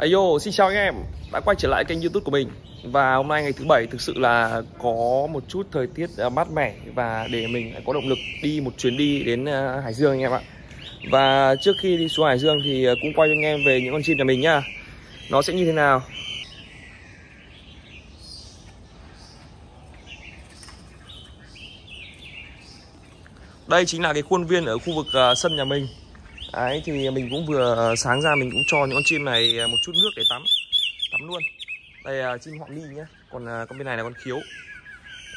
Ayo, xin chào anh em đã quay trở lại kênh YouTube của mình. Và hôm nay ngày thứ bảy thực sự là có một chút thời tiết mát mẻ và để mình có động lực đi một chuyến đi đến Hải Dương anh em ạ. Và trước khi đi xuống Hải Dương thì cũng quay cho anh em về những con chim nhà mình nhá. Nó sẽ như thế nào? Đây chính là cái khuôn viên ở khu vực sân nhà mình. Đấy, thì mình cũng vừa sáng ra mình cũng cho những con chim này một chút nước để tắm luôn. Đây là chim họ Ni nhé, còn con bên này là con Khiếu.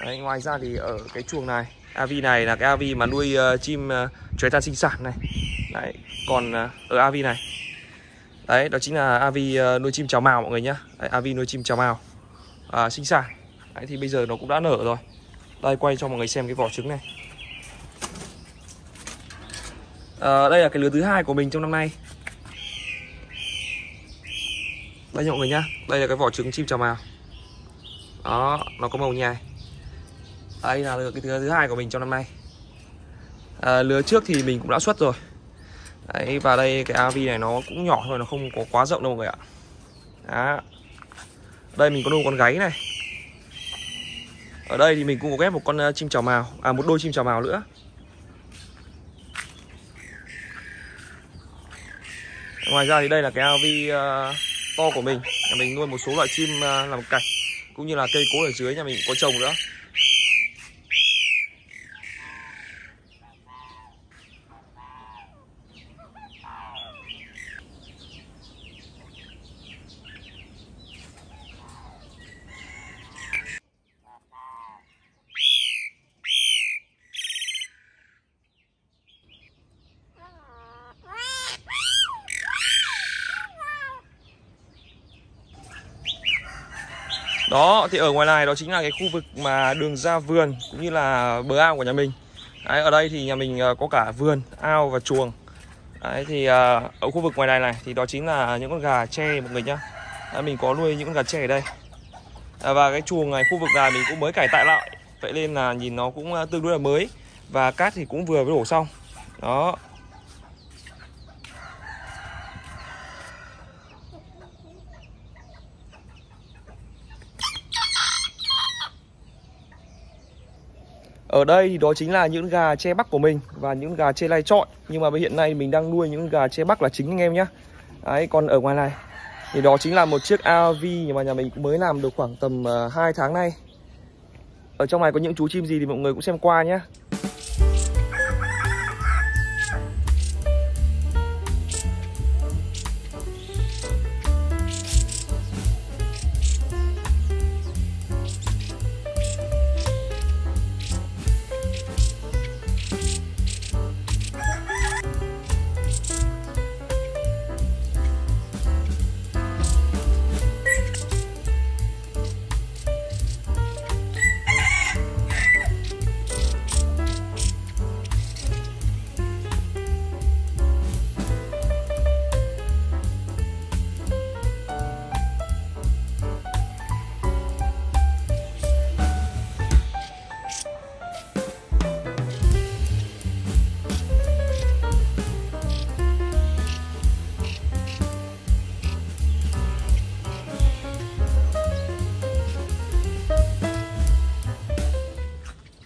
Đấy, ngoài ra thì ở cái chuồng này, avi này là cái avi mà nuôi chim chóe than sinh sản này. Đấy, còn ở avi này, đấy đó chính là avi nuôi chim trào mào mọi người nhá. Đấy, avi nuôi chim trào mào sinh sản. Đấy, thì bây giờ nó cũng đã nở rồi. Đây quay cho mọi người xem cái vỏ trứng này. Đây là cái lứa thứ hai của mình trong năm nay. Đây mọi người nhá, đây là cái vỏ trứng chim trào mào. Đó, nó có màu nhài. Đây là cái lứa thứ hai của mình trong năm nay. Lứa trước thì mình cũng đã xuất rồi. Đấy, và đây cái avi này nó cũng nhỏ thôi, nó không có quá rộng đâu mọi người ạ. Đó. Đây mình có nuôi con gáy này. Ở đây thì mình cũng có ghép một con chim trào mào, một đôi chim trào mào nữa. Ngoài ra thì đây là cái avi to của mình. Nhà mình nuôi một số loại chim làm cảnh, cũng như là cây cối ở dưới nhà mình cũng có trồng nữa. Đó, thì ở ngoài này đó chính là cái khu vực mà đường ra vườn cũng như là bờ ao của nhà mình. Đấy, ở đây thì nhà mình có cả vườn, ao và chuồng. Đấy, thì ở khu vực ngoài này này thì đó chính là những con gà tre mọi người nhá. Đấy, mình có nuôi những con gà tre ở đây. Và cái chuồng này, khu vực này mình cũng mới cải tạo lại. Vậy nên là nhìn nó cũng tương đối là mới. Và cát thì cũng vừa mới đổ xong. Đó. Ở đây thì đó chính là những gà tre Bắc của mình và những gà tre lai chọi. Nhưng mà hiện nay mình đang nuôi những gà tre Bắc là chính anh em nhé. Đấy, còn ở ngoài này thì đó chính là một chiếc AV mà nhà mình cũng mới làm được khoảng tầm 2 tháng nay. Ở trong này có những chú chim gì thì mọi người cũng xem qua nhé.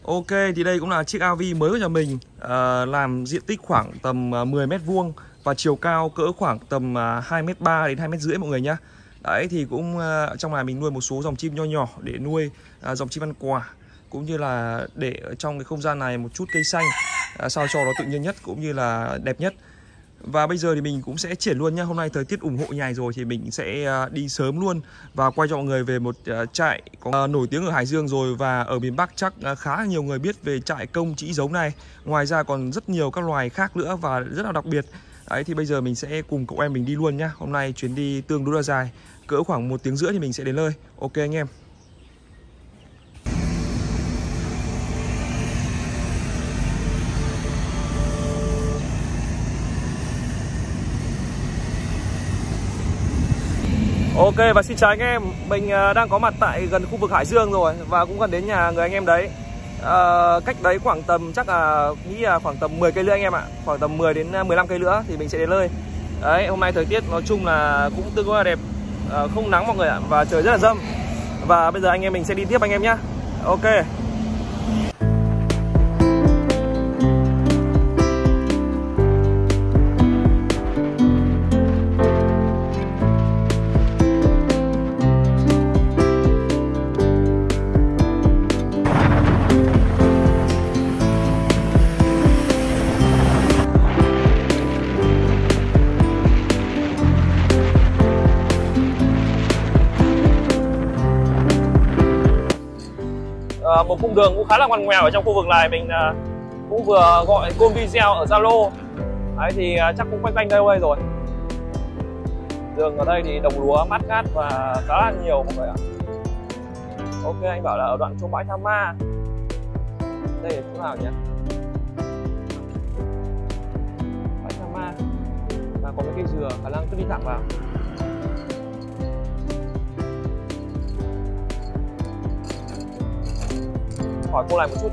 Ok, thì đây cũng là chiếc AV mới của nhà mình, làm diện tích khoảng tầm 10 m² và chiều cao cỡ khoảng tầm 2,3 m đến 2,5 m mọi người nhá. Đấy, thì cũng trong này mình nuôi một số dòng chim nho nhỏ để nuôi dòng chim ăn quả, cũng như là để trong cái không gian này một chút cây xanh sao cho nó tự nhiên nhất cũng như là đẹp nhất. Và bây giờ thì mình cũng sẽ triển luôn nhá. Hôm nay thời tiết ủng hộ như này rồi thì mình sẽ đi sớm luôn và quay cho mọi người về một trại có nổi tiếng ở Hải Dương rồi, và ở miền Bắc chắc khá nhiều người biết về trại công Trĩ giống này. Ngoài ra còn rất nhiều các loài khác nữa và rất là đặc biệt. Đấy, thì bây giờ mình sẽ cùng cậu em mình đi luôn nhá. Hôm nay chuyến đi tương đối là dài, cỡ khoảng 1,5 tiếng thì mình sẽ đến nơi. Ok anh em. Ok, và xin chào anh em, mình đang có mặt tại gần khu vực Hải Dương rồi và cũng gần đến nhà người anh em đấy. Cách đấy khoảng tầm, chắc là nghĩ là khoảng tầm 10 cây nữa anh em ạ. Khoảng tầm 10 đến 15 cây nữa thì mình sẽ đến nơi. Đấy, hôm nay thời tiết nói chung là cũng tương đối là đẹp, không nắng mọi người ạ, và trời rất là râm. Và bây giờ anh em mình sẽ đi tiếp anh em nhé. Ok. Một cung đường cũng khá là ngoằn ngoèo ở trong khu vực này. Mình cũng vừa gọi call video ở Zalo thì chắc cũng quanh quanh đây thôi rồi. Đường ở đây thì đồng lúa mát ngát và khá là nhiều mọi người ạ. Ok, anh bảo là ở đoạn chỗ bãi Tha Ma. Đây là chỗ nào nhỉ? Bãi Tha Ma. Và có mấy cây dừa, khả năng cứ đi thẳng vào. Hỏi cô này một chút.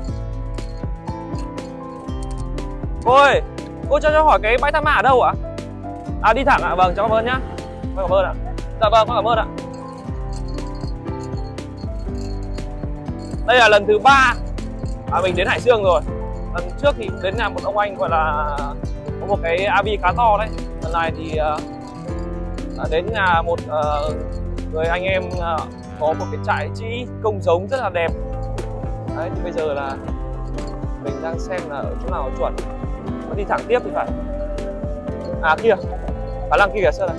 Cô ơi, cô cho hỏi cái bãi Tha Ma ở đâu ạ? À, đi thẳng ạ, vâng, cháu cảm ơn nhá. Con cảm ơn ạ. Dạ vâng, con cảm ơn ạ. Đây là lần thứ 3 mình đến Hải Dương rồi. Lần trước thì đến nhà một ông anh gọi là có một cái AV khá to đấy. Lần này thì đến nhà một người anh em có một cái trại chim công giống rất là đẹp. Đấy, thì bây giờ là mình đang xem là ở chỗ nào chuẩn. Nó đi thẳng tiếp thì phải. À kia, khả năng kia kìa, sao này.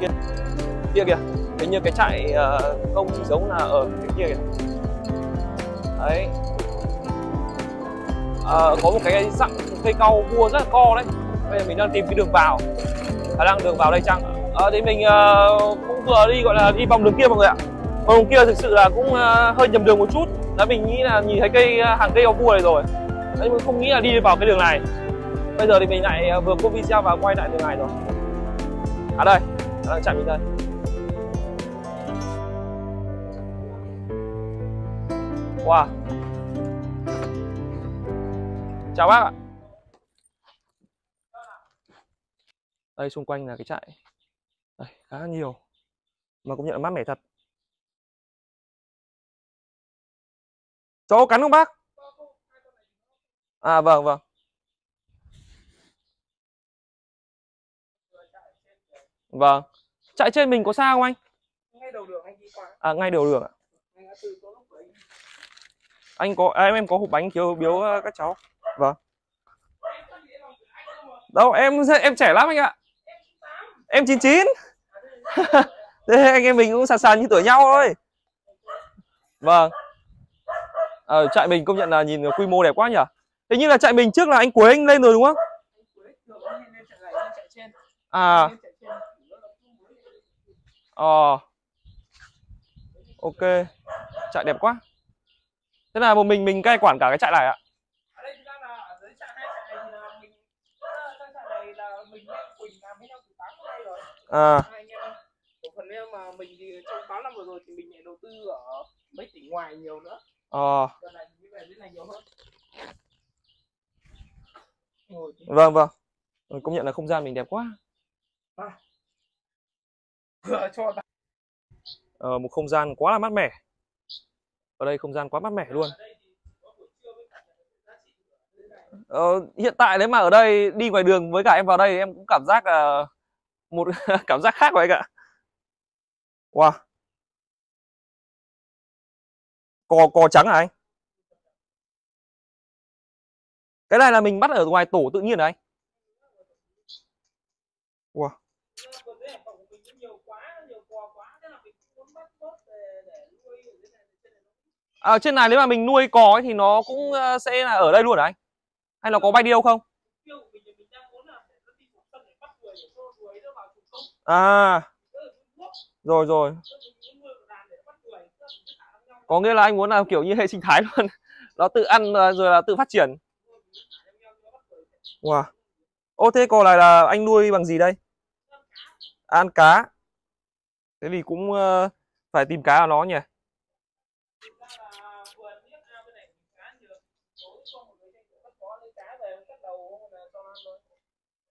Kia, kia kìa. Hình như cái trại công giống là ở cái kia kìa. Đấy. Có một cái dặn cây cau vua rất là to đấy. Bây giờ mình đang tìm cái đường vào. Khả năng đường vào đây chăng? Thì mình cũng vừa đi gọi là đi vòng đường kia mọi người ạ. Vòng đường kia thực sự là cũng hơi nhầm đường một chút. Đấy, mình nghĩ là nhìn thấy hàng cây ao vua này rồi. Đấy, mình không nghĩ là đi vào cái đường này. Bây giờ thì mình lại vừa copy video và quay lại đường này rồi. À đây, đang chạy mình đây. Wow. Chào bác ạ. Đây xung quanh là cái trại. Đây, khá nhiều. Mà cũng nhận là mát mẻ thật. Chó cắn không bác? À vâng vâng. Vâng. Chạy trên mình có xa không anh? Ngay đầu đường anh đi qua. À ngay đầu đường ạ. Anh có em có hộp bánh thiếu biếu các cháu. Vâng. Đâu em trẻ lắm anh ạ. Em 99. Thế anh em mình cũng sàn sàn như tuổi nhau thôi. Vâng. Trại mình công nhận là nhìn quy mô đẹp quá nhỉ. Hình như là trại mình trước là anh Quế anh lên rồi đúng không? À. Ok. Trại đẹp quá. Thế là một mình cai quản cả cái trại này ạ. À. Phần em mà mình thì trong 8 năm vừa rồi thì mình lại đầu tư ở mấy tỉnh ngoài nhiều nữa. Vâng vâng. Công nhận là không gian mình đẹp quá. Một không gian quá là mát mẻ. Ở đây không gian quá mát mẻ luôn. Hiện tại đấy mà ở đây đi ngoài đường với cả em vào đây em cũng cảm giác là một cảm giác khác vậy anh ạ. Wow. Cò trắng hả anh? Cái này là mình bắt ở ngoài tổ tự nhiên hả anh? Wow. À, trên này nếu mà mình nuôi cò ấy thì nó cũng sẽ là ở đây luôn hả anh? Hay nó có bay đi đâu không? À. Rồi rồi. Có nghĩa là anh muốn làm kiểu như hệ sinh thái luôn. Nó tự ăn rồi là tự phát triển. Wow. Ô thế còn lại là anh nuôi bằng gì đây? Ăn cá. Thế vì cũng phải tìm cá ở nó nhỉ.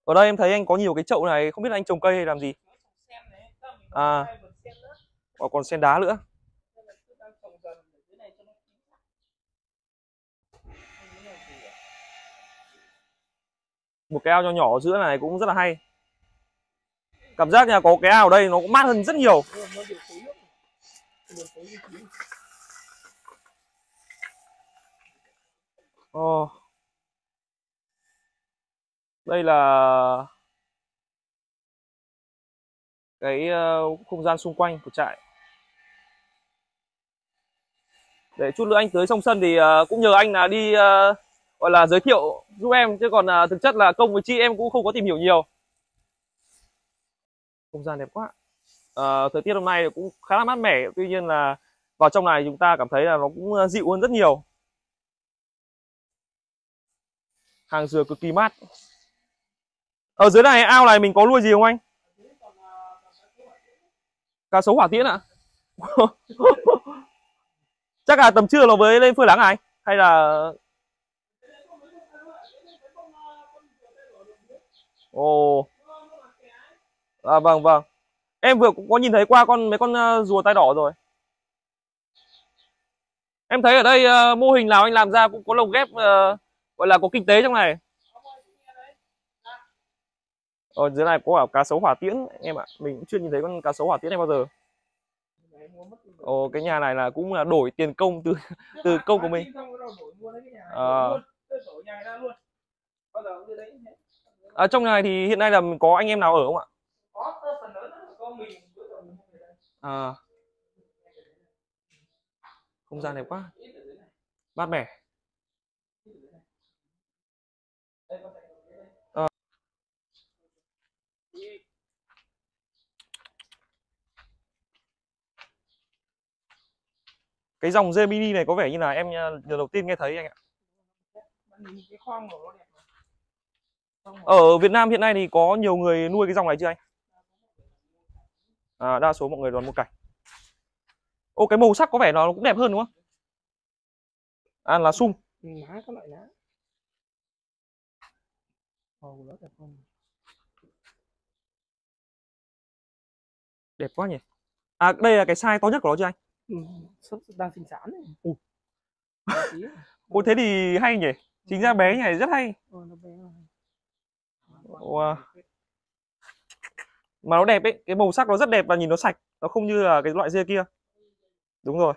Ở đây em thấy anh có nhiều cái chậu này, không biết là anh trồng cây hay làm gì. À, còn sen đá nữa. Một cái ao nhỏ nhỏ ở giữa này cũng rất là hay. Cảm giác nhà có cái ao ở đây nó cũng mát hơn rất nhiều. Oh. Đây là cái không gian xung quanh của trại. Để chút nữa anh tới trong sân thì cũng nhờ anh là đi gọi là giới thiệu giúp em, chứ còn thực chất là công với chị em cũng không có tìm hiểu nhiều. Không gian đẹp quá. Thời tiết hôm nay cũng khá là mát mẻ, tuy nhiên là vào trong này chúng ta cảm thấy là nó cũng dịu hơn rất nhiều. Hàng dừa cực kỳ mát. Ở dưới này ao này mình có nuôi gì không anh? Cá sấu hỏa tiễn ạ? À? Chắc là tầm trưa nó mới lên phơi nắng này, hay là ồ. À vâng vâng. Em vừa cũng có nhìn thấy qua mấy con rùa tai đỏ rồi. Em thấy ở đây mô hình nào anh làm ra cũng có lồng ghép gọi là có kinh tế trong này. Ở dưới này có cả cá sấu hỏa tiễn em ạ. Mình cũng chưa nhìn thấy con cá sấu hỏa tiễn này bao giờ. Ồ, cái nhà này là cũng là đổi tiền công từ công của mình. À, trong nhà này thì hiện nay là có anh em nào ở không ạ? À, không gian đẹp quá, mát mẻ. À. Cái dòng Gemini này có vẻ như là em lần đầu tiên nghe thấy anh ạ. Ở Việt Nam hiện nay thì có nhiều người nuôi cái dòng này chưa anh? À, đa số mọi người đoàn một cảnh. Ô, cái màu sắc có vẻ nó cũng đẹp hơn đúng không? À, là sum. Lá, các loại lá. Màu nó đẹp hơn. Đẹp quá nhỉ. À, đây là cái size to nhất của nó chưa anh? Ừ, sắp đang sinh sản đấy. Ồ. Ôi, thế thì hay nhỉ. Chính ra bé này rất hay. Nó bé rồi. Wow. Mà nó đẹp ấy, cái màu sắc nó rất đẹp và nhìn nó sạch, nó không như là cái loại dê kia. Đúng rồi.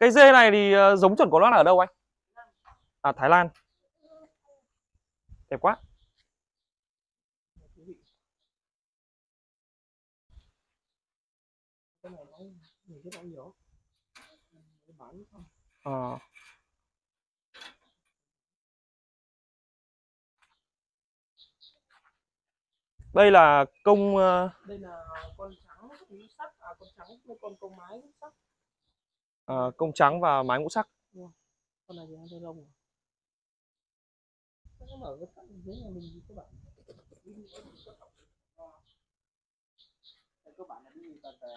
Cái dê này thì giống chuẩn của nó là ở đâu anh? À, Thái Lan. Đẹp quá. À. Đây là công. Đây là con trắng ngũ sắc, à, con trắng với con mái ngũ sắc. À, công trắng và mái ngũ sắc. Ừ. Con này thì ăn dây lông rồi. Nó mở cái cắt dưới nhà mình thì các bạn. Các bạn là những người tàn tệ.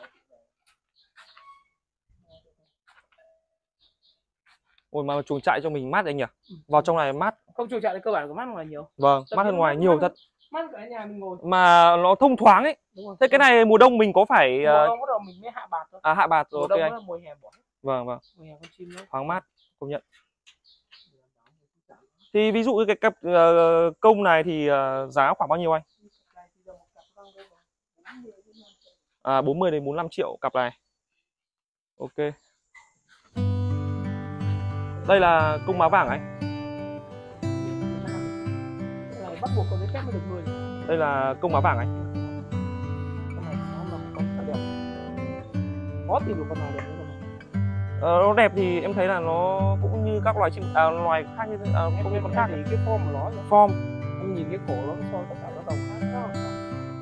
Ôi mà chuồng trại cho mình mát đấy nhỉ? Ừ. Vào trong này mát. Không, chuồng trại thì cơ bản có mát ngoài nhiều. Vâng, mát hơn ngoài nhiều thật. Mát cả nhà mình ngồi. Mà nó thông thoáng ấy. Rồi, thế cái này mùa đông mình có phải mùa đông bắt đầu mình mới hạ bạt thôi. À, hạ bạt rồi. Mùa đông là mùa hè bỏ. Vâng vâng. Mùa hè con chim nữa. Thoáng mát, công nhận. Thì ví dụ như cái cặp công này thì giá khoảng bao nhiêu anh? À, 40 đến 45 triệu cặp này. Ok. Đây là công má vàng anh. Bắt buộc có giấy phép mới được nuôi. Đây là công má vàng anh. Con này nó đẹp. Có thì được con nào đẹp nữa không? Nó đẹp thì em thấy là nó cũng như các loài chim loài khác như thế, cũng như con khác thì cái form của nó là form. Em nhìn cái cổ nó so tất cả các đồng khác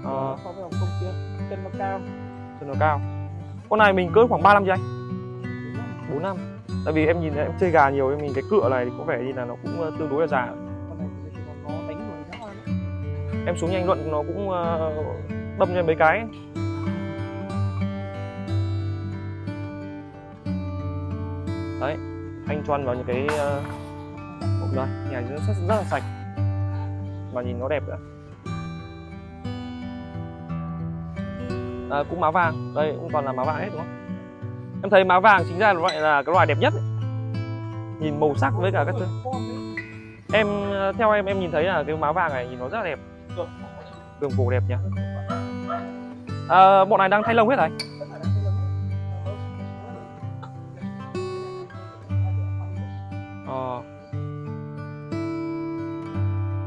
đó. So với đồng công kia, chân nó cao. Chân nó cao. Con này mình cưỡi khoảng 3 năm chứ anh? 4 năm. Tại vì em nhìn em chơi gà nhiều nên mình cái cựa này thì có vẻ như là nó cũng tương đối là già. Em xuống nhanh luận nó cũng đâm lên mấy cái. Đấy, anh choăn vào những cái hộp này, nhà rất là sạch. Mà nhìn nó đẹp nữa. cũng má vàng. Đây cũng toàn là má vàng hết đúng không? Em thấy má vàng chính ra loại là cái loài đẹp nhất ấy. Nhìn màu sắc với cả các thứ. Em theo em nhìn thấy là cái má vàng này nhìn nó rất là đẹp. Đường cổ đẹp nhỉ. Bọn này đang thay lông hết rồi.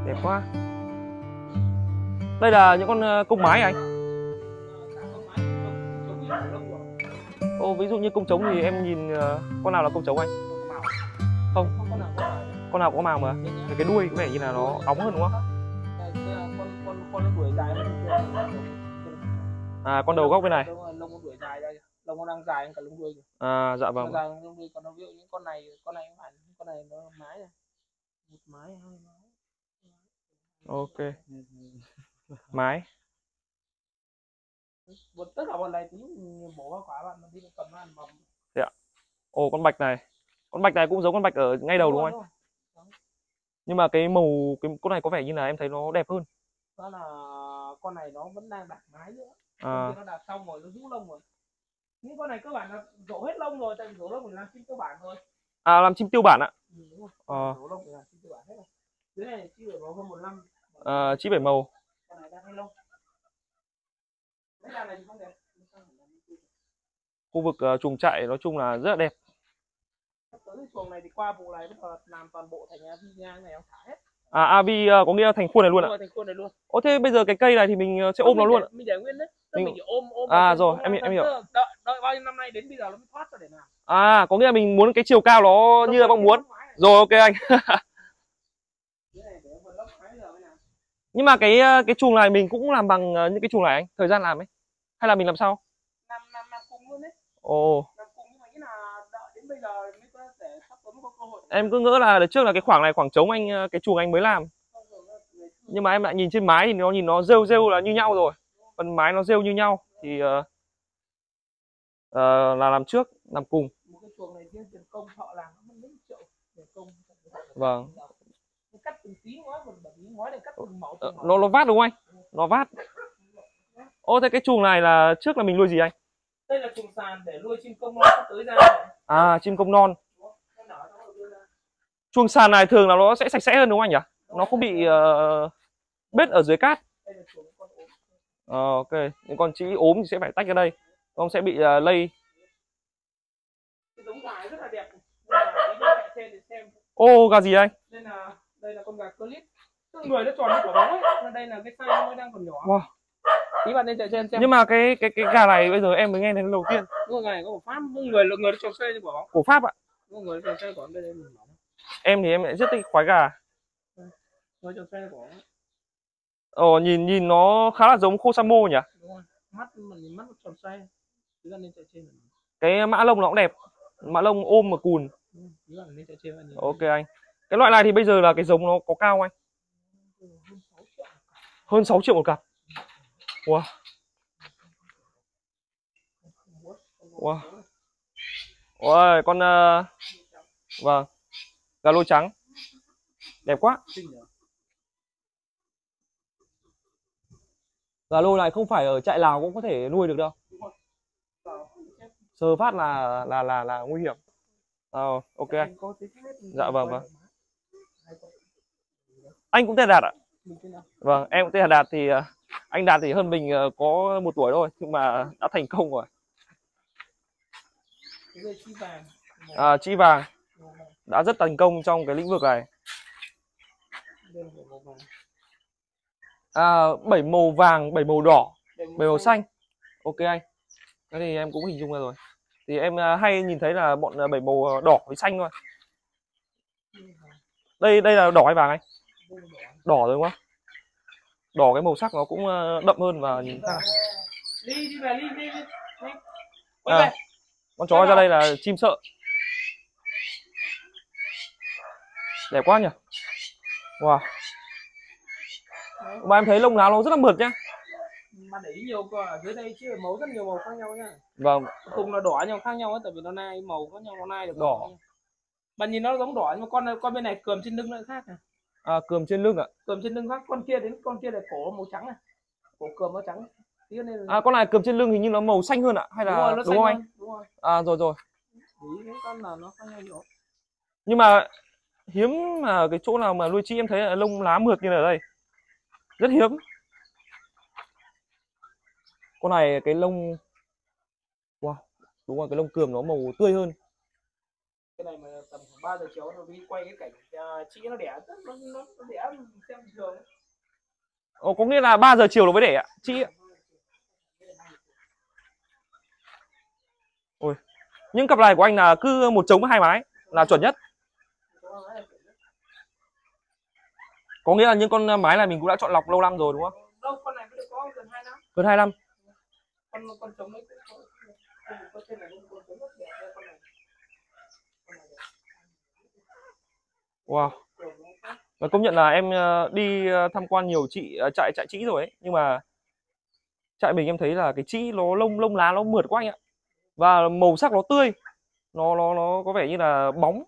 Đẹp quá. Đây là những con công mái anh. Ô, ví dụ như công trống thì em nhìn con nào là công trống anh? Không. Con nào có màu mà. Thì cái đuôi có vẻ như là nó óng hơn đúng không? À, con đầu góc bên này. Lông nó đuôi dài ra, lông nó đang dài hơn cả lông đuôi. À, dạ vâng. Còn nó ví dụ những con này không phải, con này nó mái này. Một mái, hai mái. Ok. Mái. Tất cả bọn này tí bổ vào quả bạn đi cầm ăn bầm. Dạ. Ồ, con bạch này. Con bạch này cũng giống con bạch ở ngay đầu đúng không anh? Đúng. Nhưng mà cái màu con này có vẻ như là em thấy nó đẹp hơn. Đó là con này nó vẫn đang đạp mái nữa. À. Nó đạp xong rồi nó rũ lông rồi. Những con này cơ bản là rũ hết lông rồi, tại vì rũ lông mình làm chim cơ bản thôi. À, làm chim tiêu bản ạ. Ừ, đúng rồi. Rũ lông là chim tiêu bản hết rồi. Dưới này Trĩ Bảy Màu hơn 1 năm. Trĩ Bảy Màu. Con này đang hay lông. Mấy đàn này thì không đẹp. Khu vực chuồng trại nói chung là rất là đẹp. Tới chuồng này thì qua vụ này bây giờ làm toàn bộ thành AV nha, này em thả hết. À, AV có nghĩa là thành khuôn này luôn ạ. Thành khuôn này luôn. Ô, thế bây giờ cái cây này thì mình sẽ ôm nó luôn ạ. Mình để nguyên đấy. Mình chỉ ôm. À rồi, em hiểu. Đợi bao nhiêu năm nay đến bây giờ nó mới thoát ra để làm. À, có nghĩa là mình muốn cái chiều cao nó như là mong muốn. Rồi, ok anh. Nhưng mà cái chuồng này mình cũng làm bằng những cái chuồng này anh, thời gian làm ấy. Hay là mình làm sao? Làm cùng luôn đấy. Ồ. Làm cùng nhưng mà nghĩ là đợi đến bây giờ mới có thể sắp tới có cơ hội. Em cứ ngỡ là trước là cái khoảng này khoảng trống anh, cái chuồng anh mới làm. Nhưng mà em lại nhìn trên mái thì nó nhìn nó rêu là như nhau rồi. Phần mái nó rêu như nhau thì là làm trước, làm cùng. Một cái chuồng này riêng tiền công họ làm nó mất mấy triệu tiền công. Vâng. Cắt từng tí ngói, để cắt từng mẫu, nó vát đúng không anh? Nó vát. Ô, thế cái chuồng này là trước là mình nuôi gì anh? Đây là chuồng sàn để nuôi chim công non tới ra. À, chim công non. Chuồng sàn này thường là nó sẽ sạch sẽ hơn đúng không anh nhỉ? Nó không bị bết ở dưới cát. Ok, những con Trĩ ốm thì sẽ phải tách ra đây, không sẽ bị lây. Ô, gà gì anh? Đây là con gà clip, người nó tròn như quả bóng ấy. Đây là cái xanh nó đang còn nhỏ. Wow. Tí bạn lên chạy trên xem. Nhưng mà cái gà này bây giờ em mới nghe đến đầu tiên. Đúng rồi, gà này có của Pháp, người nó tròn xe như quả bóng. Của Pháp ạ. Đúng rồi, người tròn xe của đây mình bảo. Em thì em lại rất thích khoái gà. Người tròn xe của. Ồ, nhìn nó khá là giống khô samo nhỉ? Đúng rồi. Mắt mình nhìn mắt nó tròn xe. Tí bạn lên chạy trên. Cái mã lông nó cũng đẹp. Mã lông ôm mà cùn. Tí bạn lên chạy trên bạn. Ok anh. Cái loại này thì bây giờ là cái giống nó có cao anh? Hơn 6 triệu một cặp. Wow. Wow. Ôi, con vâng. Gà lôi trắng. Đẹp quá. Gà lôi này không phải ở trại Lào cũng có thể nuôi được đâu. Sơ phát là nguy hiểm. Ok anh. Dạ vâng. Anh cũng tên Đạt ạ? Vâng, em cũng tên là Đạt. Thì anh Đạt thì hơn mình có 1 tuổi thôi, nhưng mà đã thành công rồi. À, Trĩ Vàng đã rất thành công trong cái lĩnh vực này. À, 7 màu vàng, 7 màu đỏ, 7 màu xanh. Ok anh, cái thì em cũng hình dung ra rồi. Thì em hay nhìn thấy là bọn 7 màu đỏ với xanh thôi. Đây là đỏ hay vàng anh? Đỏ rồi đúng không? Đỏ cái màu sắc nó cũng đậm hơn và nhìn khác. À, con chó ra đây là chim sợ. Đẹp quá nhỉ. Wow. Mà em thấy lông lá nó rất là mượt nhá. Mà để ý nhiều cơ, dưới đây Trĩ Bảy Màu rất nhiều màu khác nhau nhá. Vâng. Cùng là đỏ nhau khác nhau ấy, tại vì nó nai màu khác nhau, nó nai được đỏ. Bạn nhìn nó giống đỏ nhưng mà con bên này cườm trên lưng nó khác này. À, cườm trên lưng ạ? Cườm trên lưng khác, con kia đến con kia là cổ màu trắng này. Cổ cườm màu trắng. À, con này cầm trên lưng hình như nó màu xanh hơn ạ, hay là đúng không anh? Đúng rồi. À rồi. Con là nó xanh hơn. Nhưng mà hiếm mà cái chỗ nào mà nuôi chim em thấy là lông lá mượt như này ở đây. Rất hiếm. Con này cái lông wow, đúng rồi, cái lông cườm nó màu tươi hơn. Cái này mà tầm 3 giờ chiều nó đi quay cái cảnh chĩ nó đẻ, nó đẻ xem bình thường. Ồ, có nghĩa là 3 giờ chiều nó mới đẻ ạ, chĩ ạ. Ôi, những cặp này của anh là cứ một trống hai mái là chuẩn nhất. Có nghĩa là những con mái này mình cũng đã chọn lọc lâu năm rồi đúng không? Đâu, con này mới được có gần 2 năm. Gần 2 năm. Con trống đấy cũng có tên là con trống rất đẹp con này. Wow. Và công nhận là em đi tham quan nhiều trại chĩ rồi ấy, nhưng mà trại mình em thấy là cái chĩ nó lông lá nó mượt quá anh ạ. Và màu sắc nó tươi. Nó có vẻ như là bóng.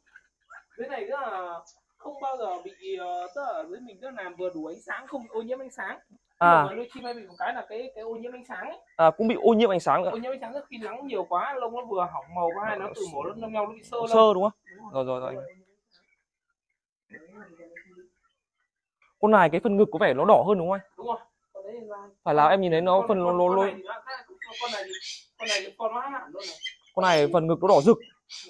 Cái này rất là không bao giờ bị, tức là dưới mình cứ làm vừa đủ ánh sáng, không ô nhiễm ánh sáng. À, nuôi chim bị một cái là cái ô nhiễm ánh sáng ấy. À, cũng bị ô nhiễm ánh sáng nữa. Ô nhiễm ánh sáng rất khi nắng nhiều quá, lông nó vừa hỏng màu quá, nó từ mổ lẫn nhau nó bị sơ đúng không? Rồi. Con này cái phần ngực có vẻ nó đỏ hơn đúng không anh? Đúng rồi. Con đấy là... Phải là em nhìn thấy nó phần nó lôi. Con này con nó hẳn luôn này. Con này phần ngực nó đỏ rực.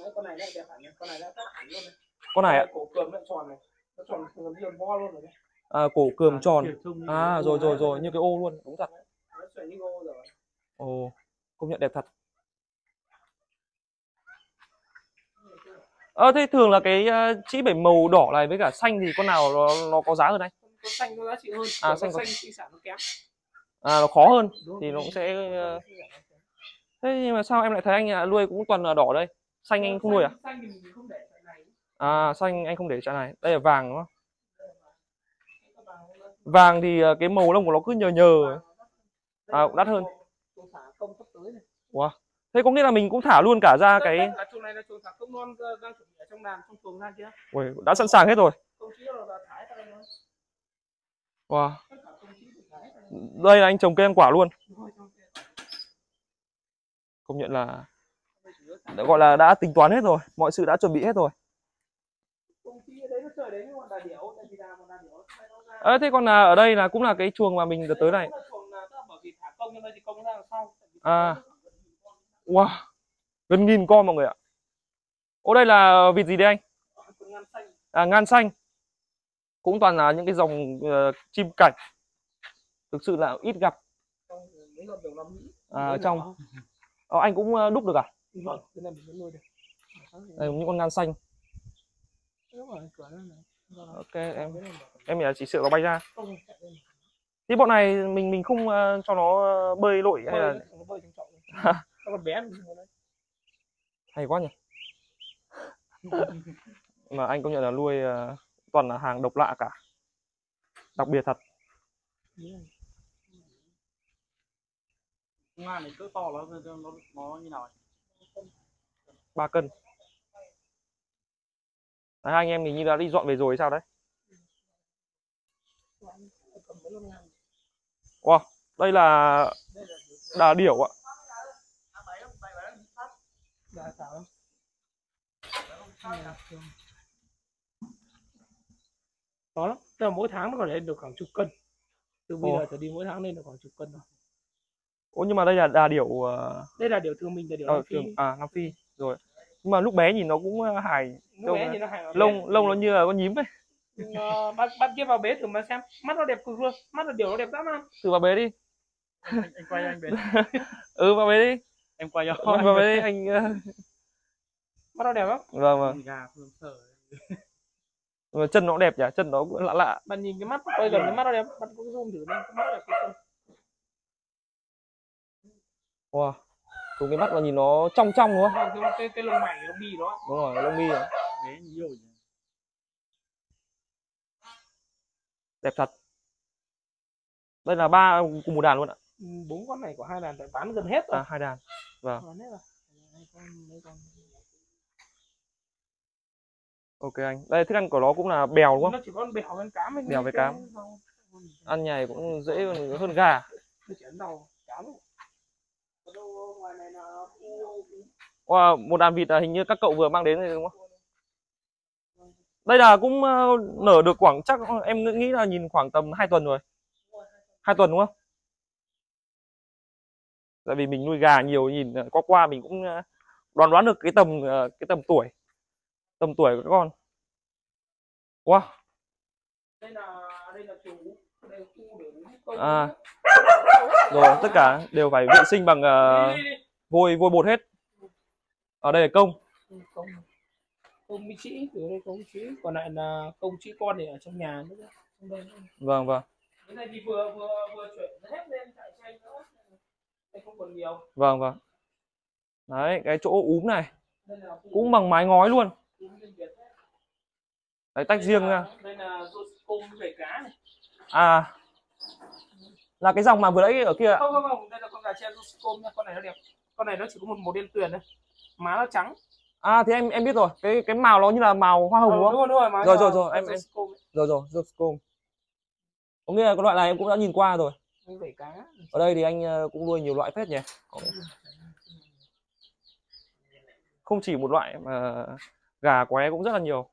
Đấy, con này nó đẹp hẳn, con này nó rất hẳn luôn này. Con này ạ. Cổ cườm nó tròn này. Nó tròn gần vo luôn rồi đấy. À, cổ cườm tròn. À rồi, như cái ô luôn, đúng thật. Nó xoay như ô rồi. Ồ, công nhận đẹp thật. Thế thường là cái chĩ bảy màu đỏ này với cả xanh thì con nào nó có giá hơn anh? Con xanh có giá trị hơn. À, xanh sinh sản nó kém. À, nó khó hơn thì nó cũng sẽ. Thế nhưng mà sao em lại thấy anh nuôi cũng toàn là đỏ đây? Xanh anh không nuôi à? Xanh thì mình không để trại này. À, xanh anh không để trại này. Đây là vàng đúng không? Vàng thì cái màu lông của nó cứ nhờ. À, cũng đắt hơn. Wow. Thế có nghĩa là mình cũng thả luôn cả ra cái là chuồng này là chuồng thả công non đang chuẩn bị ở trong đàn, trong chuồng ra chưa? Ôi, đã sẵn sàng hết rồi. Công chí là thả hết rồi. Wow. Đây là anh trồng cây ăn quả luôn. Công nhận là đã gọi là đã tính toán hết rồi, mọi sự đã chuẩn bị hết rồi. Công chí ở đấy nó chơi đấy nhưng mà đà điểu, tại vì là một đà điểu nó ra. Thế còn là ở đây là cũng là cái chuồng mà mình tới này. Chuồng là bởi vì thả công nên đây thì công ra là sau. À. Wow, gần 1000 con mọi người ạ. Ô, đây là vịt gì đây anh? À, ngan xanh. Cũng toàn là những cái dòng chim cảnh. Thực sự là ít gặp. À, trong anh cũng đúc được à? Vâng, cái này mình cũng nuôi được. Đây, những con ngan xanh. Ok, em chỉ sợ nó bay ra. Thì bọn này mình không cho nó bơi lội hay là... Con bé hay quá nhỉ. Mà anh công nhận là nuôi toàn là hàng độc lạ cả, đặc biệt thật. Ngan này cỡ to nó như nào? 3 cân. Đấy, hai anh em mình như đã đi dọn về rồi sao đấy. Wow, đây là đà điểu ạ. Đó lắm, tức là mỗi tháng nó còn lên được khoảng chục cân. Từ bây giờ trở đi mỗi tháng lên được khoảng chục cân rồi. Ủa, nhưng mà đây là đà điểu. Đây là điểu thường mình, là điểu Nam Phi. Nam Phi rồi. Nhưng mà lúc bé nhìn nó cũng hài. Lúc bé nhìn nó hài. Lông nó như là con nhím vậy. Bắt kia vào bế thử mà xem. Mắt nó đẹp cực luôn, mắt là điểu nó đẹp lắm em. Thử vào bế đi. Anh quay anh bế. Vào bế đi. Em quay cho. Vào bế đi anh. Bắt nó đẹp lắm. Vâng. Chân nó đẹp nhỉ, chân nó cũng lạ. Bạn nhìn cái mắt, quay gần cái mắt nó đẹp, bạn cũng zoom thử lên, cái mắt nó đẹp không? Wow, cùng cái mắt nó nhìn nó trong đúng không? Vâng, cái lông mày, lông bi đó. Đúng rồi, lông bi rồi. Đấy, nhiều nhỉ. Đẹp thật. Đây là 3 cùng một đàn luôn ạ. 4 con này của 2 đàn, phải bán gần hết rồi. À, 2 đàn. Vâng. Bán hết rồi. Mấy con. Ok anh, đây thức ăn của nó cũng là bèo đúng không? Nó chỉ có bèo với cám. Bèo với cám. Ăn nhầy cũng dễ hơn gà. Nó chỉ ăn đầu, cá Wow, một đàn vịt hình như các cậu vừa mang đến rồi đúng không? Đây là cũng nở được khoảng, chắc em nghĩ là nhìn khoảng tầm 2 tuần rồi. 2 tuần đúng không? Tại vì mình nuôi gà nhiều, nhìn qua mình cũng đoán đoán được cái tầm tuổi. Tầm tuổi của các con. Wow. Đây là chú. À. Rồi, tất cả đều phải vệ sinh bằng vôi bột hết. Ở đây là công. Công với Trĩ, ở đây công Trĩ, còn lại là công Trĩ con thì ở trong nhà nữa. Trong đây nữa. Vâng vâng. Cái này thì vừa chuyển hết lên trại tranh nữa. Đây không còn nhiều. Vâng vâng. Đấy, cái chỗ úm này cũng bằng mái ngói luôn. Đấy, tách riêng ra. Đây là cung gầy cá này. À. Là cái dòng mà vừa nãy ở kia ạ. Không, đây là con gà tre Ruscom nha, con này nó đẹp. Con này nó chỉ có một đen tuyền thôi. Má nó trắng. À thì em biết rồi, cái màu nó như là màu hoa hồng đúng không? Đúng rồi. Rồi Ruscom. Có nghĩa là cái loại này em cũng đã nhìn qua rồi. Cá. Ở đây thì anh cũng nuôi nhiều loại phết nhỉ. Không chỉ một loại mà gà qué cũng rất là nhiều.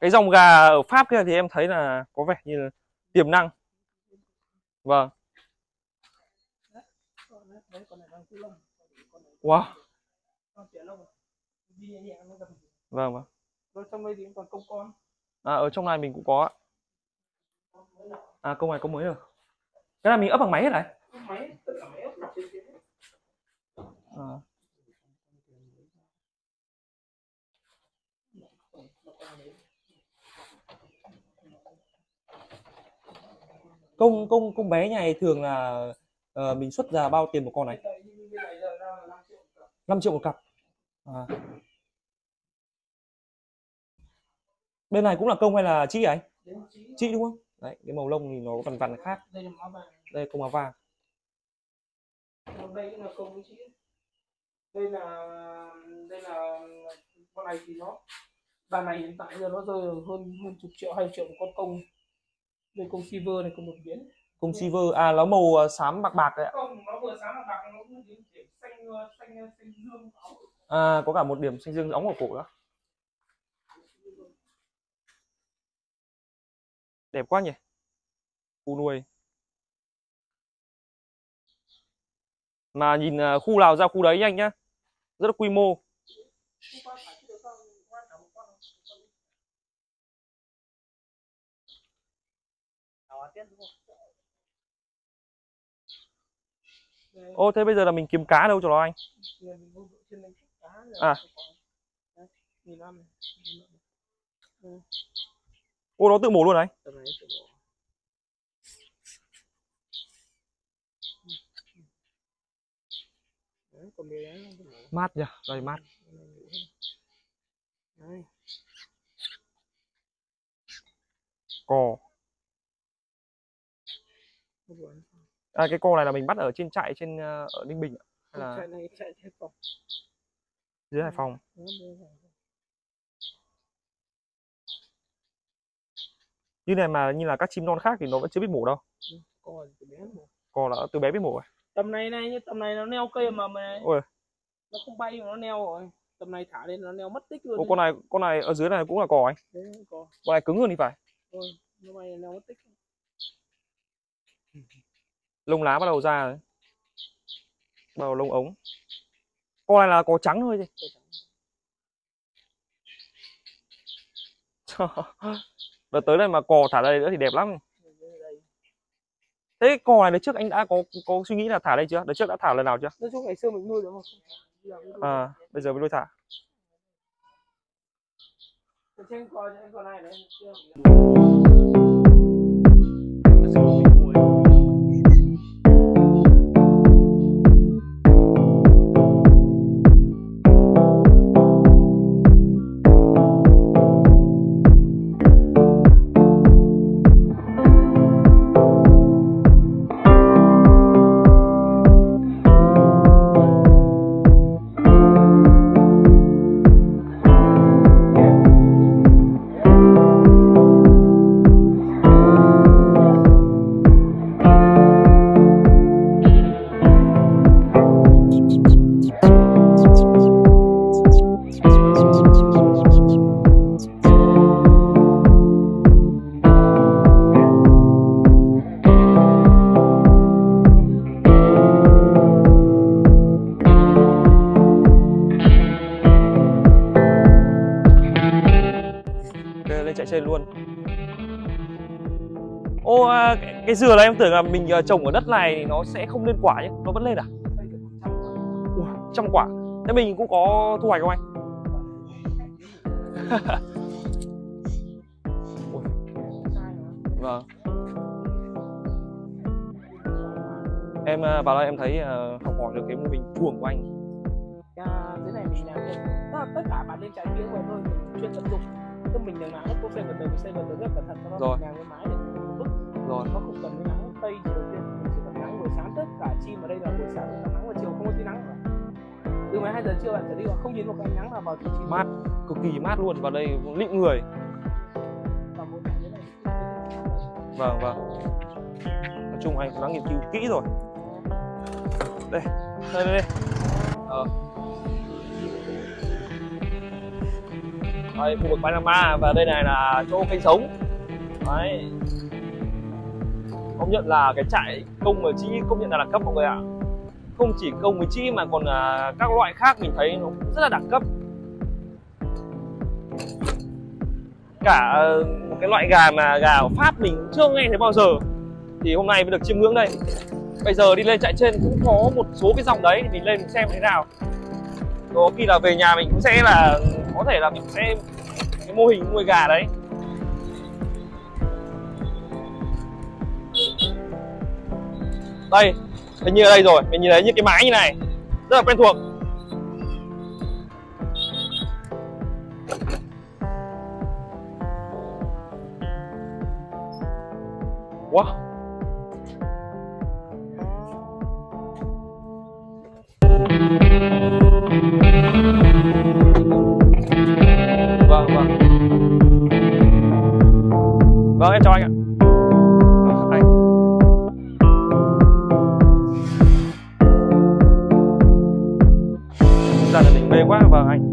Cái dòng gà ở Pháp kia thì em thấy là có vẻ như là tiềm năng. Vâng. Wow. Vâng. À, ở trong này mình cũng có. À, công này có mới rồi. Cái này mình ấp bằng máy hết này. À. Công bé này thường là mình xuất ra bao tiền một con này? 5 triệu một cặp. À. Bên này cũng là công hay là Trĩ ấy? Trĩ đúng không? Đấy, cái màu lông thì nó vằn vằn khác. Đây công áo vàng. Đây là công Trĩ. Đây là con này thì nó đàn này hiện tại giờ nó rơi hơn chục triệu, 20 triệu một con công. Đây công silver này, công đột biến. Công silver à, nó màu xám bạc bạc đấy ạ. Không, nó vừa xám bạc bạc nó cũng điểm xanh dương óng. À, có cả một điểm xanh dương óng ở cổ đó. Đẹp quá nhỉ. Khu nuôi. Mà nhìn khu nào ra khu đấy nhanh nhá. Rất là quy mô. Ô, thế bây giờ là mình kiếm cá ở đâu cho nó anh? À. Ô, nó tự mổ luôn này. Mát nhỉ, rồi mát. Cò. À, cái cô này là mình bắt ở trên trại ở Ninh Bình ạ? Hay là... trại Hải Phòng. Dưới Hải Phòng. Như này mà như là các chim non khác thì nó vẫn chưa biết mổ đâu. Cò là từ bé biết mổ. Tầm này nó neo cây mà. Ôi. Nó không bay mà nó neo rồi. Tầm này thả lên nó neo mất tích luôn. Ô, con này ở dưới này cũng là cò anh. Đấy, cò. Con này cứng hơn thì phải. Ôi, nó bay neo mất tích. Lông lá bắt đầu ra rồi. Bắt đầu lông ống. Con này là có trắng thôi chứ. Đợt tới đây mà cò thả đây nữa thì đẹp lắm. Thế cò này đợt trước anh đã có suy nghĩ là thả đây chưa? Đợt trước đã thả lần nào chưa? Đợt trước ngày xưa mình nuôi rồi mà. À, bây giờ mới nuôi thả. Con này đấy. trên luôn. Ô, cái dừa này em tưởng là mình trồng ở đất này thì nó sẽ không lên quả nhé, nó vẫn lên à? 100 quả. Thế mình cũng có thu hoạch không anh? Vâng. Em vào đây em thấy học hỏi được cái mô hình chuồng của anh. Thế này mình làm được tất cả bạn lên trái phía của tôi mình chuyên tận dụng. Tức mình làm nắng, cũng xây vào tường, mình xây vào tường rất cẩn thận cho nó nhà với mái để bức. Rồi. Nó không cần cái nắng tây chiều tiên, chỉ cần nắng buổi sáng, tất cả chim ở đây là buổi sáng nắng và chiều không có tí nắng cả. Từ 12 giờ trưa bạn trở đi và không nhìn một cái nắng nào vào thì chim mát, cực kỳ mát luôn, vào đây lịm người. Vâng, vâng. Nói chung anh cũng đã nghiên cứu kỹ rồi. Đây, đây, đây. Đây, khu vực Panama và đây này là chỗ canh sống. Đấy. Công nhận là cái trại công ở Trĩ công nhận là đẳng cấp mọi người ạ. Không chỉ công với Trĩ mà còn các loại khác mình thấy nó cũng rất là đẳng cấp. Cả cái loại gà mà gà ở Pháp mình chưa nghe thấy bao giờ thì hôm nay mới được chiêm ngưỡng đây. Bây giờ đi lên trại trên cũng có một số cái dòng đấy thì mình lên xem thế nào. Có khi là về nhà mình cũng sẽ là có thể là mình sẽ cái mô hình nuôi gà đấy. Đây, hình như ở đây rồi, mình nhìn thấy những cái mái như này rất là quen thuộc. Wow. Vâng, vâng. Vâng, em chào anh ạ. Thật ra là mình mê quá. Vâng anh.